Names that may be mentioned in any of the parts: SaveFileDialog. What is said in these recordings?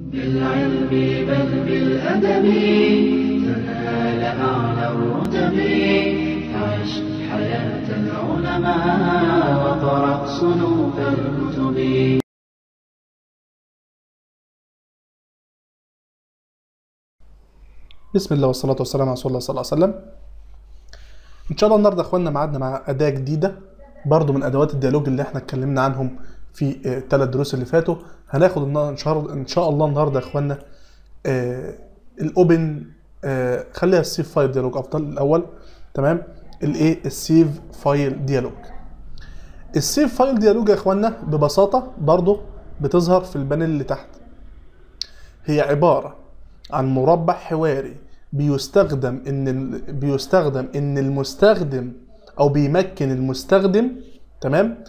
بالعلم بل بالأدب تنال أعلى الرتب، عش حياة العلماء وقرأ صنوف الكتب. بسم الله والصلاة والسلام على رسول الله صلى الله عليه وسلم. إن شاء الله النهارده يا إخوانا ميعادنا مع أداة جديدة برضو من أدوات الديالوج اللي إحنا اتكلمنا عنهم في 3 دروس اللي فاتوا. هناخد ان شاء الله النهارده يا اخوانا الاوبن، خليها السيف فايل ديالوج افضل الاول، تمام؟ الايه السيف فايل ديالوج. السيف فايل ديالوج يا اخوانا ببساطه برضو بتظهر في البانل اللي تحت. هي عباره عن مربع حواري بيستخدم ان المستخدم او بيمكن المستخدم، تمام؟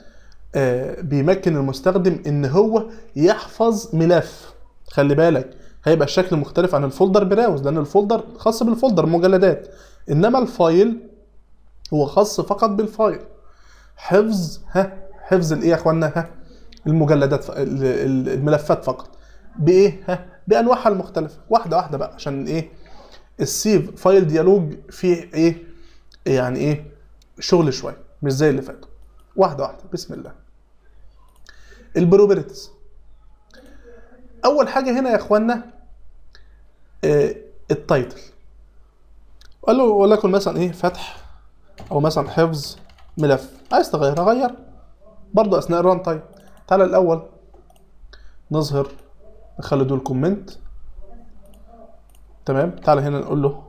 بيمكن المستخدم ان هو يحفظ ملف. خلي بالك هيبقى الشكل مختلف عن الفولدر براوز، لان الفولدر خاص بالفولدر مجلدات، انما الفايل هو خاص فقط بالفايل. حفظ حفظ الايه يا اخوانا؟ المجلدات، الملفات فقط. بايه؟ بانواعها المختلفه. واحده واحده بقى، عشان ايه السيف فايل ديالوج فيه ايه يعني ايه شغل شويه مش زي اللي فاتوا. واحده واحده بسم الله. البروبرتيز، اول حاجه هنا يا اخوانا التايتل. قال له ولكن مثلا ايه فتح او مثلا حفظ ملف، عايز تغير اغير برضه اثناء الران تايم. تعالى الاول نظهر نخلي دول كومنت، تمام؟ تعالى هنا نقول له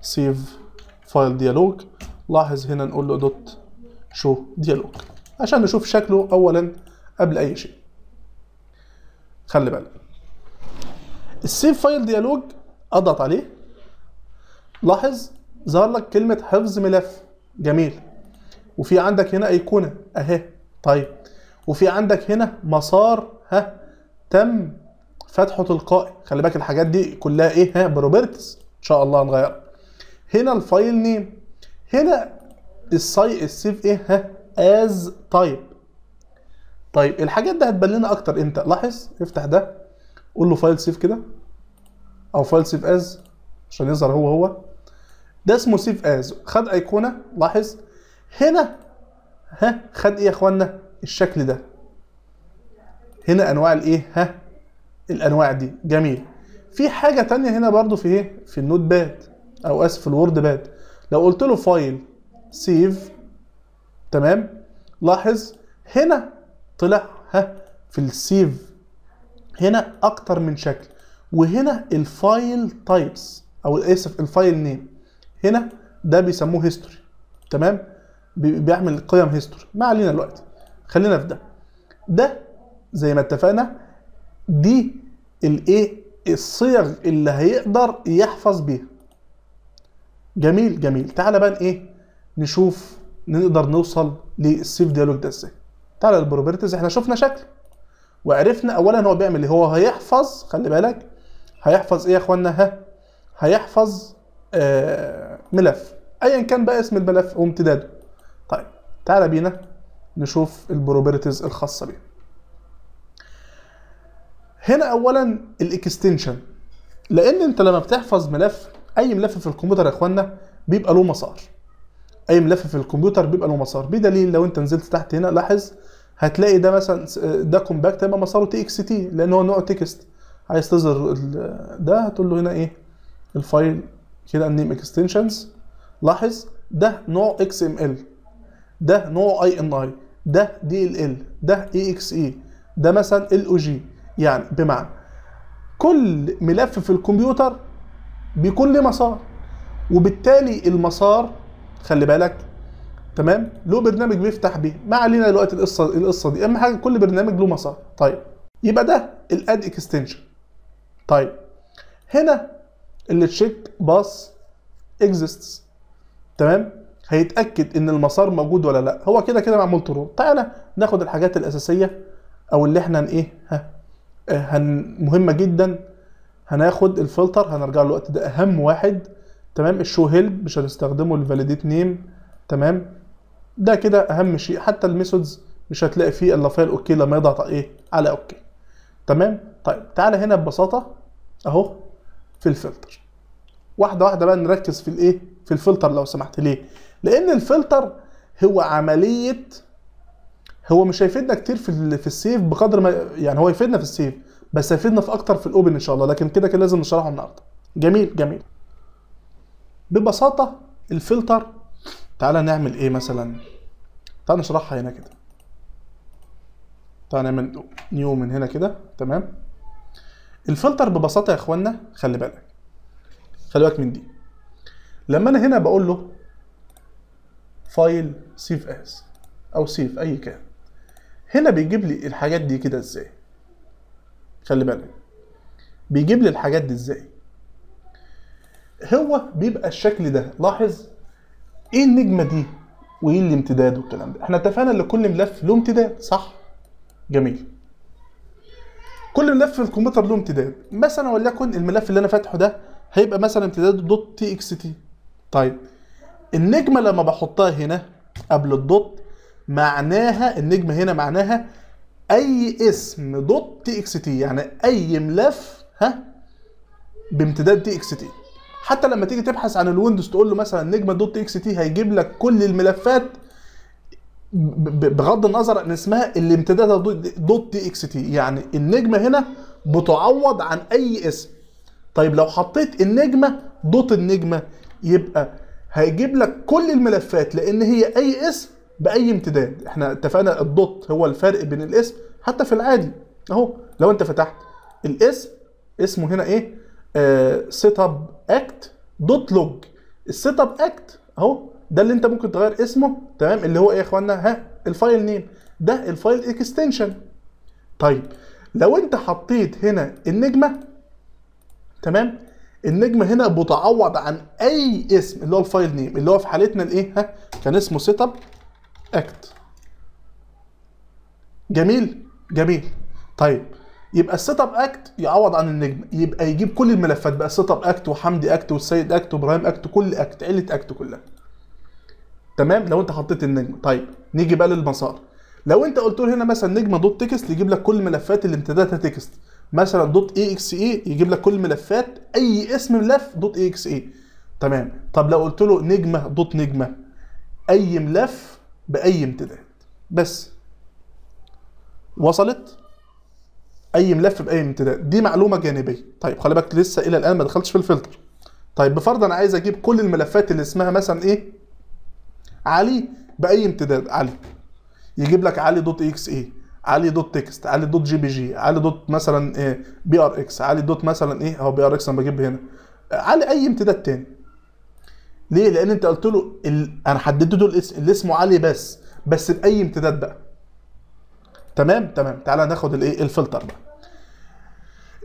سيف فايل ديالوج، لاحظ هنا نقول له دوت شو ديالوج عشان نشوف شكله اولا قبل اي شيء. خلي بالك السيف فايل ديالوج اضغط عليه، لاحظ ظهر لك كلمه حفظ ملف، جميل. وفي عندك هنا ايقونه اهي، طيب. وفي عندك هنا مسار تم فتحه تلقائي. خلي بالك الحاجات دي كلها ايه بروبرتيز ان شاء الله هنغيرها. هنا الفايل نيم، هنا السيف ايه از تايب. طيب الحاجات دي هتبان لنا اكتر امتى؟ لاحظ افتح ده قول له فايل سيف كده او فايل سيف از عشان يظهر هو ده اسمه سيف از. خد ايقونه، لاحظ هنا خد ايه يا اخوانا؟ الشكل ده. هنا انواع الايه الانواع دي، جميل. في حاجه ثانيه هنا برضو في ايه في النوت باد او اسف في الوورد باد. لو قلت له فايل سيف، تمام، لاحظ هنا طلع في السيف هنا اكتر من شكل. وهنا الفايل تايبس او اسف الفايل نيم، هنا ده بيسموه هيستوري، تمام؟ بيعمل قيم هيستوري. ما علينا دلوقتي، خلينا في ده زي ما اتفقنا. دي الايه الصيغ اللي هيقدر يحفظ بيها، جميل جميل. تعالى بقى ايه نشوف نقدر نوصل للسيف ديالوج ده ازاي. تعالى البروبرتيز، احنا شفنا شكل وعرفنا اولا هو بيعمل ايه. هو هيحفظ، خلي بالك هيحفظ ايه يا اخوانا؟ هيحفظ ملف ايا كان بقى اسم الملف وامتداده. طيب تعالى بينا نشوف البروبرتيز الخاصه بيه. هنا اولا الاكستنشن، لان انت لما بتحفظ ملف، اي ملف في الكمبيوتر يا اخوانا بيبقى له مسار. اي ملف في الكمبيوتر بيبقى له مسار، بدليل لو انت نزلت تحت هنا لاحظ هتلاقي ده مثلا ده كومباكت هيبقى مساره تي اكس تي لان هو نوع تكست. عايز تظهر ده هتقول له هنا ايه الفايل كده نيم اكستنشنز، لاحظ ده نوع اكس ام ال، ده نوع اي ان اي، ده دي ال ال، ده اي اكس اي، ده مثلا ال او جي. يعني بمعنى كل ملف في الكمبيوتر بيكون له مسار، وبالتالي المسار خلي بالك، تمام، له برنامج بيفتح بيه. ما علينا دلوقتي القصه دي، اهم حاجه كل برنامج له مسار. طيب يبقى ده الاد اكستنشن. طيب هنا اللي تشيك باس اكزيستس، تمام، هيتاكد ان المسار موجود ولا لا. هو كده كده معمول ترو. تعالى ناخد الحاجات الاساسيه او اللي احنا ايه مهمه جدا. هناخد الفلتر، هنرجع للوقت ده اهم واحد، تمام. الشو هيلب مش هنستخدمه، الفاليديت نيم، تمام، ده كده اهم شيء. حتى الميثودز مش هتلاقي فيه الا فايل اوكي لما يضغط ايه على اوكي، تمام. طيب تعالى هنا ببساطه اهو في الفلتر. واحده واحده بقى نركز في الايه؟ في الفلتر لو سمحت. ليه؟ لان الفلتر هو عمليه، هو مش هيفيدنا كتير في السيف بقدر ما يعني، هو يفيدنا في السيف بس هيفيدنا في اكتر في الاوبن ان شاء الله، لكن كده كده لازم نشرحه النهارده. جميل جميل. ببساطه الفلتر تعالى نعمل ايه مثلا؟ تعالى نشرحها هنا كده. تعالى نعمل نيو من هنا كده، تمام؟ الفلتر ببساطه يا اخوانا خلي بالك. خلي بالك من دي. لما انا هنا بقول له فايل سيف اس او سيف اي كان، هنا بيجيب لي الحاجات دي كده ازاي؟ خلي بالك بيجيب لي الحاجات دي ازاي؟ هو بيبقى الشكل ده، لاحظ ايه النجمه دي وايه الامتداد والكلام ده. احنا اتفقنا ان كل ملف له امتداد صح؟ جميل. كل ملف في الكمبيوتر له امتداد، مثلا وليكن الملف اللي انا فاتحه ده هيبقى مثلا امتداده دوت تي اكس تي. طيب النجمه لما بحطها هنا قبل الدوت معناها النجمه هنا معناها اي اسم دوت تي اكس تي، يعني اي ملف ها بامتداد تي اكس تي. حتى لما تيجي تبحث عن الويندوز تقول له مثلا نجمه دوت اكس تي هيجيب لك كل الملفات بغض النظر عن اسمها اللي امتدادها دوت تي اكس تي، يعني النجمه هنا بتعوض عن اي اسم. طيب لو حطيت النجمه دوت النجمه يبقى هيجيب لك كل الملفات لان هي اي اسم باي امتداد. احنا اتفقنا الدوت هو الفرق بين الاسم حتى في العادي اهو. لو انت فتحت الاسم اسمه هنا ايه؟ سيت اب اكت دوت لوج. السيت اب اكت اهو ده اللي انت ممكن تغير اسمه، تمام؟ اللي هو ايه يا اخوانا؟ ها الفايل نيم، ده الفايل اكستنشن. طيب لو انت حطيت هنا النجمه، تمام؟ النجمه هنا بتعوض عن اي اسم اللي هو الفايل نيم اللي هو في حالتنا الايه؟ ها كان اسمه سيت اب اكت. جميل جميل. طيب يبقى السيت اب اكت يعوض عن النجم، يبقى يجيب كل الملفات بقى، السيت اب اكت وحمدي اكت والسيد اكت وابراهيم اكت، كل اكت عيله اكت كلها، تمام؟ لو انت حطيت النجم. طيب نيجي بقى للمسار. لو انت قلت له هنا مثلا نجمه دوت تكست يجيب لك كل ملفات اللي امتدادها تكست، مثلا دوت اي اكس اي يجيب لك كل ملفات اي اسم ملف دوت اي اكس اي، تمام؟ طب لو قلت له نجمه دوت نجمه اي ملف باي امتداد بس. وصلت؟ اي ملف باي امتداد، دي معلومه جانبيه. طيب خلي بالك لسه الى الان ما دخلتش في الفلتر. طيب بفرض انا عايز اجيب كل الملفات اللي اسمها مثلا ايه؟ علي باي امتداد، علي يجيب لك علي دوت اكس اي، علي دوت تكست، علي دوت جي بي جي، علي دوت مثلا إيه؟ بي ار اكس، علي دوت مثلا ايه اهو بي ار اكس انا بجيب هنا، علي اي امتداد تاني. ليه؟ لان انت قلت له انا حددت له الاسم اللي اسمه علي بس باي امتداد بقى. تمام تمام. تعالى ناخد الايه؟ الفلتر بقى.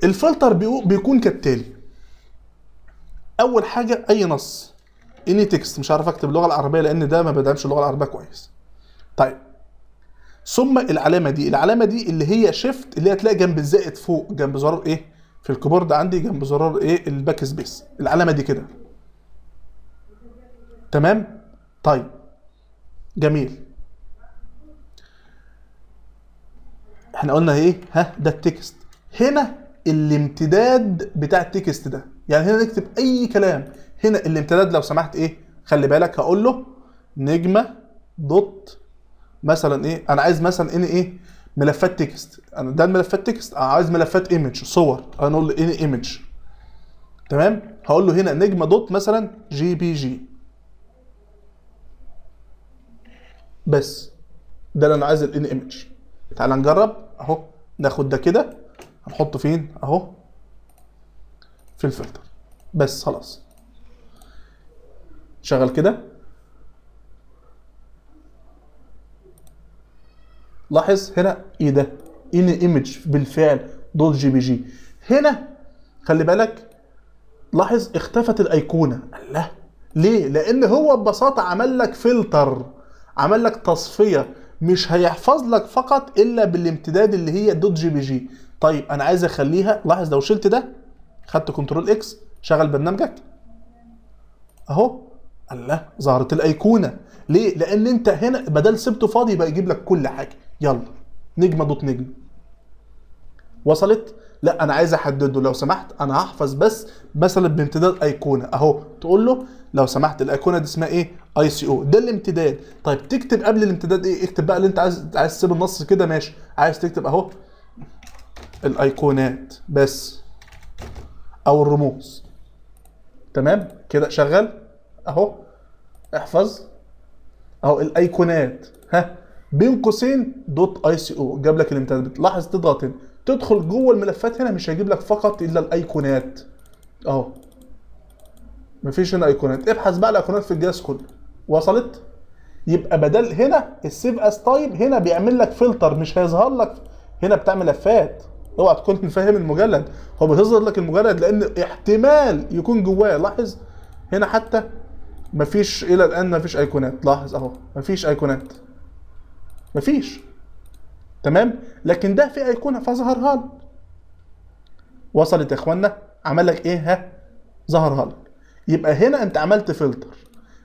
الفلتر بيكون كالتالي. اول حاجه اي نص اني تكست، مش عارف اكتب اللغه العربيه لان ده ما بدعمش اللغه العربيه كويس. طيب ثم العلامه دي، العلامه دي اللي هي شيفت اللي هتلاقي جنب الزائد فوق جنب زرار ايه في الكيبورد عندي، جنب زرار ايه الباك سبيس، العلامه دي كده، تمام؟ طيب جميل. احنا قلنا ايه؟ ها ده التكست، هنا الامتداد بتاع التكست ده، يعني هنا نكتب اي كلام. هنا الامتداد لو سمحت ايه؟ خلي بالك هقول له نجمه دوت مثلا ايه، انا عايز مثلا ان ايه ملفات تكست، انا ده ملفات تكست، انا عايز ملفات ايمج صور، انا اقول له ان ايمج، تمام؟ هقول له هنا نجمه دوت مثلا جي بي جي بس، ده اللي انا عايز الان ايمج. تعال نجرب اهو، ناخد ده كده هنحطه فين اهو في الفلتر بس، خلاص شغل كده. لاحظ هنا ايه ده؟ ان ايمج بالفعل دوت جي بي جي. هنا خلي بالك لاحظ اختفت الايقونه. الله، ليه؟ لان هو ببساطه عمل لك فلتر، عمل لك تصفيه، مش هيحفظ لك فقط الا بالامتداد اللي هي دوت جي بي جي. طيب انا عايز اخليها، لاحظ لو شلت ده خدت كنترول اكس شغل برنامجك اهو، الله ظهرت الايقونه. ليه؟ لان انت هنا بدل سبته فاضي بقى يجيب لك كل حاجه. يلا نجمه دوت نجمه. وصلت؟ لا انا عايز احدده، لو سمحت انا هحفظ بس مثلا بامتداد ايقونه اهو، تقول له لو سمحت الايقونه دي اسمها ايه؟ اي سي او، ده الامتداد. طيب تكتب قبل الامتداد ايه؟ اكتب بقى اللي انت عايز تسيب النص كده ماشي، عايز تكتب اهو الايقونات بس او الرموز. تمام كده شغال اهو، احفظ اهو الايقونات، ها بين قوسين دوت اي سي او، جاب لك الامتداد. بتلاحظ تضغط هنا تدخل جوه الملفات، هنا مش هيجيب لك فقط الا الايقونات اهو، مفيش هنا ايقونات. ابحث بقى الايقونات في الجهاز كله. وصلت؟ يبقى بدل هنا السيف اس تايب هنا بيعمل لك فلتر، مش هيظهر لك هنا بتاع ملفات. اوعى تكون فاهم المجلد، هو بيظهر لك المجلد لان احتمال يكون جواه. لاحظ هنا حتى مفيش الى الان مفيش ايقونات، لاحظ اهو مفيش ايقونات مفيش. تمام، لكن ده في ايقونه فظهرها لك. وصلت يا اخوانا؟ عمل لك ايه؟ ها ظهرها لك. يبقى هنا انت عملت فلتر،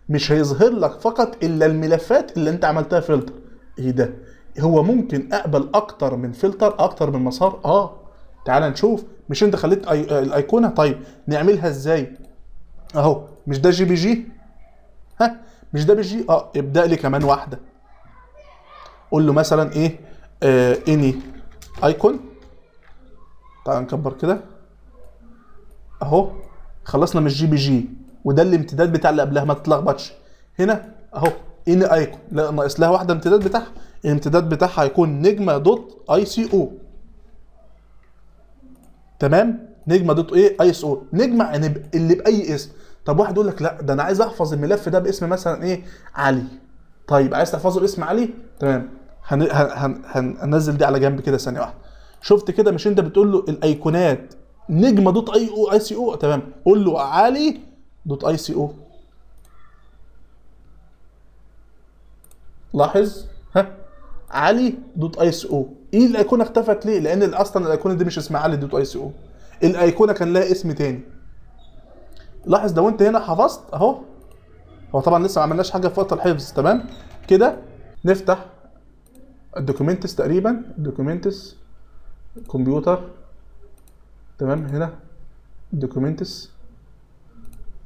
مش هيظهر لك فقط الا الملفات اللي انت عملتها فلتر. ايه ده؟ هو ممكن اقبل اكتر من فلتر، اكتر من مسار؟ اه تعال نشوف. مش انت خليت الايقونه؟ طيب نعملها ازاي؟ اهو مش ده جي بي جي؟ ها مش ده بي جي؟ اه ابدا لي كمان واحده، قول له مثلا ايه؟ اني ايكون. تعال نكبر كده اهو، خلصنا من الجي بي جي وده الامتداد بتاع اللي قبلها، ما تتلخبطش. هنا اهو اني ايكون، لا ناقص لها واحده امتداد بتاعها، الامتداد بتاعها هيكون نجمه دوت اي سي او. تمام، نجمه دوت ايه؟ اي سي او، نجمه يعني اللي باي اسم. طب واحد يقول لك لا ده انا عايز احفظ الملف ده باسم مثلا ايه؟ علي. طيب عايز تحفظه باسم علي؟ تمام، هننزل دي على جنب كده ثانيه واحده. شفت كده؟ مش انت بتقول له الايقونات نجمه دوت اي او اي سي او؟ تمام، قول له علي دوت اي سي او. لاحظ ها علي دوت اي سي او. ايه الايقونه اختفت ليه؟ لان اصلا الايقونه دي مش اسمها علي دوت اي سي او، الايقونه كان لها اسم تاني. لاحظ لو انت هنا حفظت اهو، هو طبعا لسه ما عملناش حاجه في وقت الحفظ. تمام كده نفتح الدوكيومنتس، تقريبا دوكيومنتس كمبيوتر. تمام هنا دوكيومنتس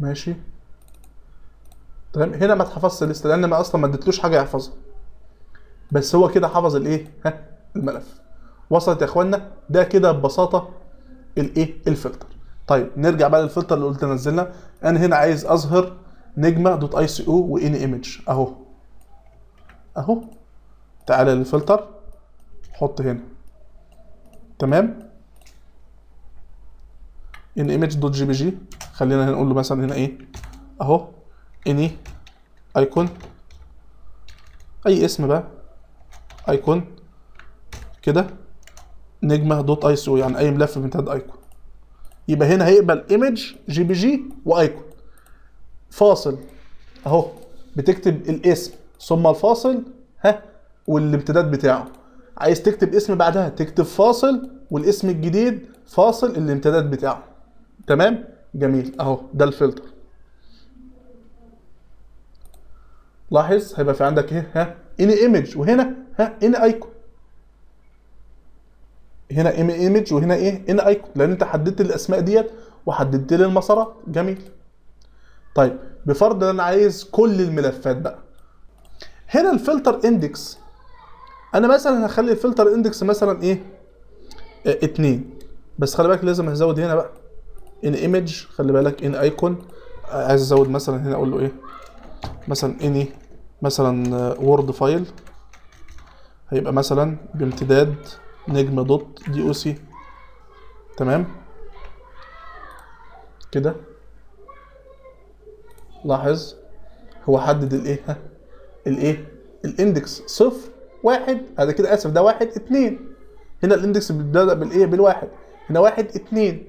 ماشي. تمام هنا ما اتحفظش لسه لان ما اصلا ما اديتلوش حاجه يحفظها، بس هو كده حفظ الايه؟ ها الملف. وصلت يا اخوانا؟ ده كده ببساطه الايه؟ الفلتر. طيب نرجع بقى للفلتر اللي قلت نزلنا. انا هنا عايز اظهر نجمه دوت اي سي او واني ايمج اهو اهو. تعالى للفلتر حط هنا تمام ان ايمج دوت جي بي جي، خلينا نقول له مثلا هنا ايه اهو اني ايكون، اي اسم بقى ايكون كده، نجمه دوت اي سي او يعني اي ملف بامتداد ايكون. يبقى هنا هيقبل ايمج جي بي جي وايكون فاصل اهو، بتكتب الاسم ثم الفاصل ها والامتداد بتاعه. عايز تكتب اسم بعدها تكتب فاصل والاسم الجديد فاصل الامتداد بتاعه. تمام جميل اهو، ده الفلتر. لاحظ هيبقى في عندك ايه؟ ها اني ايمج، وهنا ها اني ايكون، هنا ايمج وهنا ايه؟ اني ايكون، لان انت حددت الاسماء ديت وحددت لي المسارات. جميل. طيب بفرض ان انا عايز كل الملفات بقى، هنا الفلتر اندكس انا مثلا هخلي الفلتر اندكس مثلا ايه؟ 2. بس خلي بالك لازم هزود هنا بقى ان ايمج، خلي بالك ان ايكون، عايز ازود مثلا هنا اقول له ايه؟ مثلا اني مثلا وورد فايل، هيبقى مثلا بامتداد نجم دوت دي او سي. تمام كده لاحظ هو حدد الايه؟ ها الايه؟ الاندكس 0 1. هذا كده اسف ده 1 2. هنا الاندكس بيبدا بالايه؟ بالواحد. هنا 1 2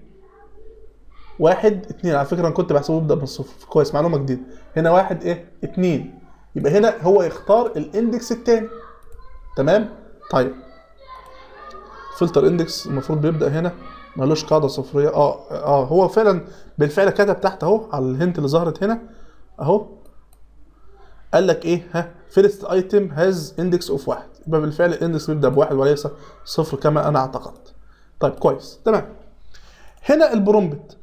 1 2. على فكره انا كنت بحسبه بيبدا بالصفر، كويس معلومه جديده. هنا 1 2. يبقى هنا هو يختار الاندكس الثاني. تمام طيب فلتر اندكس المفروض بيبدا هنا، مالوش قاعده صفريه. هو فعلا بالفعل كتب تحت اهو على الهنت اللي ظهرت هنا اهو، قال لك ايه؟ ها فيرست ايتم هاز اندكس اوف 1، يبقى بالفعل الاندكس بيبدا ب1 وليس 0 كما انا اعتقدت. طيب كويس تمام. هنا البرومبت،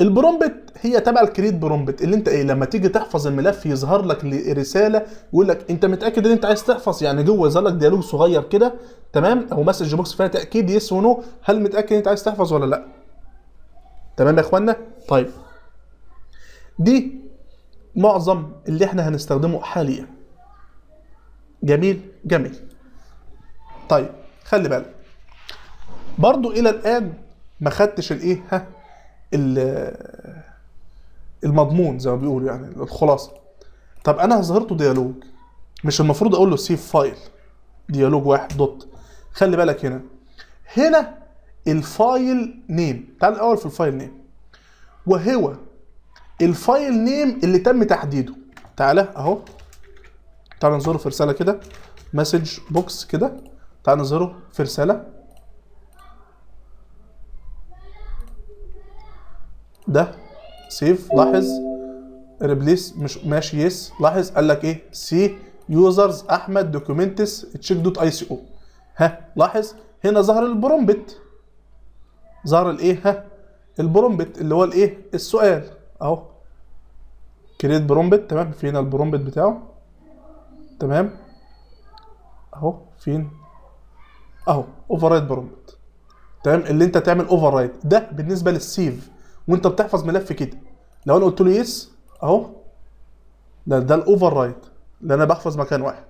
البرومبت هي تبع الكريت برومبت اللي انت ايه لما تيجي تحفظ الملف يظهر لك رساله يقول لك انت متاكد ان انت عايز تحفظ، يعني جوه يظهر لك ديالوج صغير كده تمام، او مسج بوكس فيها تاكيد يس ونو، هل متاكد ان انت عايز تحفظ ولا لا. تمام يا اخوانا. طيب دي معظم اللي احنا هنستخدمه حاليا. جميل جميل. طيب خلي بالك برضو الى الان ما خدتش الايه ها المضمون زي ما بيقولوا، يعني الخلاصه. طب انا ظهرته ديالوج، مش المفروض اقول له سيف فايل ديالوج واحد دوت؟ خلي بالك هنا، هنا الفايل نيم. تعال الاول في الفايل نيم، وهو الفايل نيم اللي تم تحديده. تعال اهو، تعال نظهره في رساله كده مسج بوكس كده، تعال نظهره في رساله. ده سيف، لاحظ ريبليس مش ماشي يس، لاحظ قال لك ايه سي يوزرز احمد دوكيومنتس تشيك دوت اي سي او. ها لاحظ هنا ظهر البرومبت، ظهر الايه ها البرومبت اللي هو الايه السؤال اهو، كريت برومبت. تمام فين البرومبت بتاعه؟ تمام اهو فين اهو، اوفر رايت برومبت. تمام اللي انت تعمل اوفر رايت ده بالنسبه للسيف وانت بتحفظ ملف كده. لو انا قلت له يس اهو، لا ده الاوفر رايت اللي انا بحفظ مكان واحد.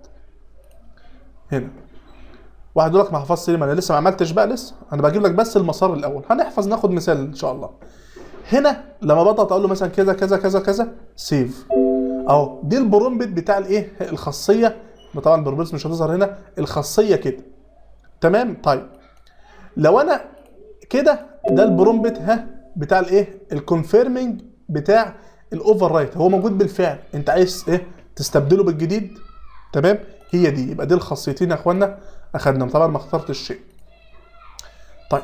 هنا واحد يقول لك ما حفظتش ليه؟ ما انا لسه ما عملتش بقى، لسه انا بجيب لك بس المسار الاول. هنحفظ ناخد مثال ان شاء الله. هنا لما بضغط اقول له مثلا كذا كذا كذا كذا سيف اهو، دي البرومبت بتاع الايه الخاصيه. طبعا البرومبت مش هتظهر هنا، الخاصيه كده تمام. طيب لو انا كده ده البرومبت ها بتاع الايه الكونفيرمنج بتاع الاوفر رايت، هو موجود بالفعل، انت عايز ايه تستبدله بالجديد. تمام هي دي، يبقى دي الخاصيتين يا اخوانا اخدناهم. طبعا ما اخترتش شيء. طيب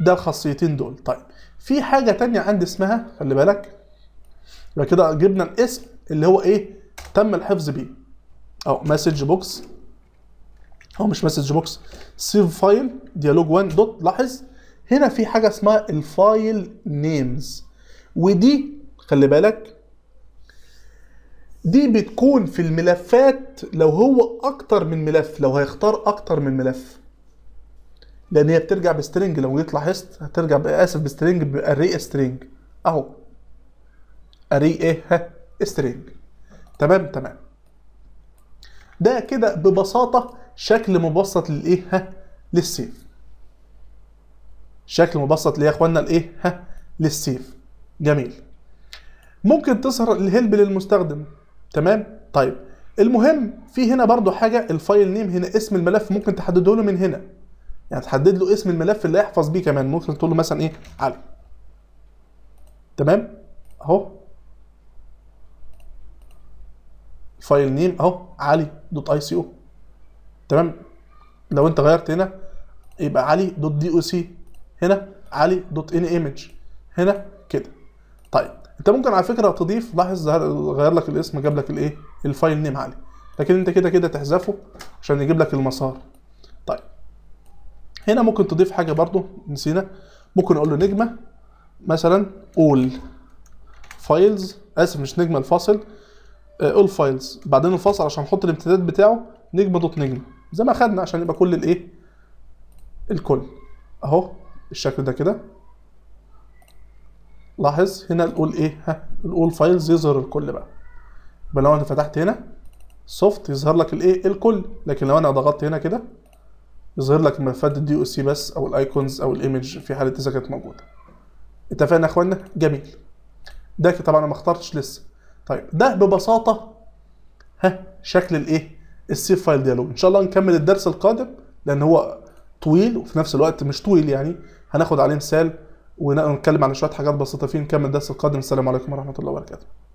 ده الخاصيتين دول. طيب في حاجه ثانيه عندي اسمها، خلي بالك، يبقى كده جبنا الاسم اللي هو ايه تم الحفظ بيه او مسج بوكس، او مش مسج بوكس، سيف فايل ديالوج 1 دوت. لاحظ هنا في حاجة اسمها الفايل نيمز، ودي خلي بالك دي بتكون في الملفات لو هو أكتر من ملف، لو هيختار أكتر من ملف، لأن هي بترجع بسترنج. لو جيت لاحظت هترجع آسف بسترنج، بأري سترنج أهو، أري إيه ها سترنج. تمام تمام. ده كده ببساطة شكل مبسط للإيه ها للسيف، شكل مبسط ليه يا اخوانا الايه ها للسيف. جميل. ممكن تظهر الهلب للمستخدم. تمام طيب المهم في هنا برضو حاجه، الفايل نيم هنا اسم الملف ممكن تحدده له من هنا، يعني تحدد له اسم الملف اللي هيحفظ بيه كمان. ممكن تقول له مثلا ايه علي. تمام اهو فايل نيم اهو علي دوت اي سي او. تمام لو انت غيرت هنا يبقى علي دوت دي او سي، هنا علي دوت ان ايمج، هنا كده. طيب انت ممكن على فكره تضيف، لاحظ غير لك الاسم جاب لك الايه الفايل نيم علي، لكن انت كده كده تحذفه عشان يجيب لك المسار. طيب هنا ممكن تضيف حاجه برضو نسينا، ممكن اقول له نجمه مثلا all files، اسف مش نجمه الفاصل all files بعدين الفاصل عشان نحط الامتداد بتاعه، نجمه دوت نجمه زي ما خدنا عشان يبقى كل الايه الكل اهو الشكل ده كده. لاحظ هنا نقول ايه ها الاول فايلز يظهر الكل بقى. يبقى لو انا فتحت هنا سوفت يظهر لك الايه الكل، لكن لو انا ضغطت هنا كده يظهر لك ملفات الدي او سي بس، او الايكونز او الايمج في حاله اذا كانت موجوده. اتفقنا يا اخوانا؟ جميل. ده طبعا انا ما اخترتش لسه. طيب ده ببساطه ها شكل الايه السيف فايل ديالوج. ان شاء الله نكمل الدرس القادم لان هو طويل وفي نفس الوقت مش طويل، يعني هناخد عليه مثال ونتكلم على شوية حاجات بسيطة فيه. نكمل درس القادم. السلام عليكم ورحمة الله وبركاته.